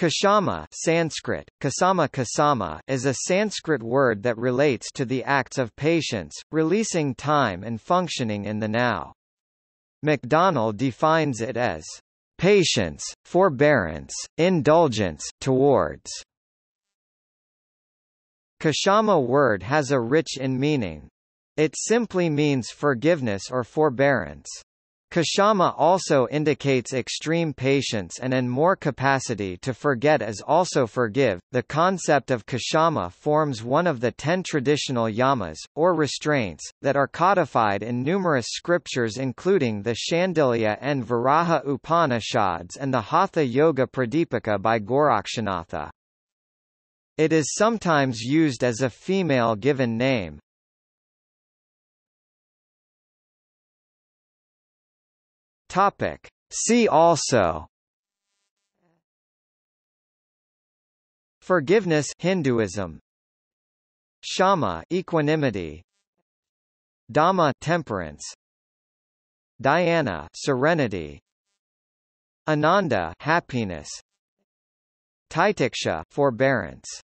Kshama Sanskrit, Kshama, is a Sanskrit word that relates to the acts of patience, releasing time and functioning in the now. Macdonell defines it as, "...patience, forbearance, indulgence towards." Kshama word has a rich in meaning. It simply means forgiveness or forbearance. Kshama also indicates extreme patience, and more capacity to forget as also forgive. The concept of kshama forms one of the 10 traditional yamas, or restraints, that are codified in numerous scriptures including the Shandilya and Varaha Upanishads and the Hatha Yoga Pradipika by Gorakshanatha. It is sometimes used as a female given name. Topic. See also: Forgiveness, Hinduism; Kshama, equanimity; Dhamma, temperance; Dhyana, serenity; Ananda, happiness; Taitiksha, forbearance.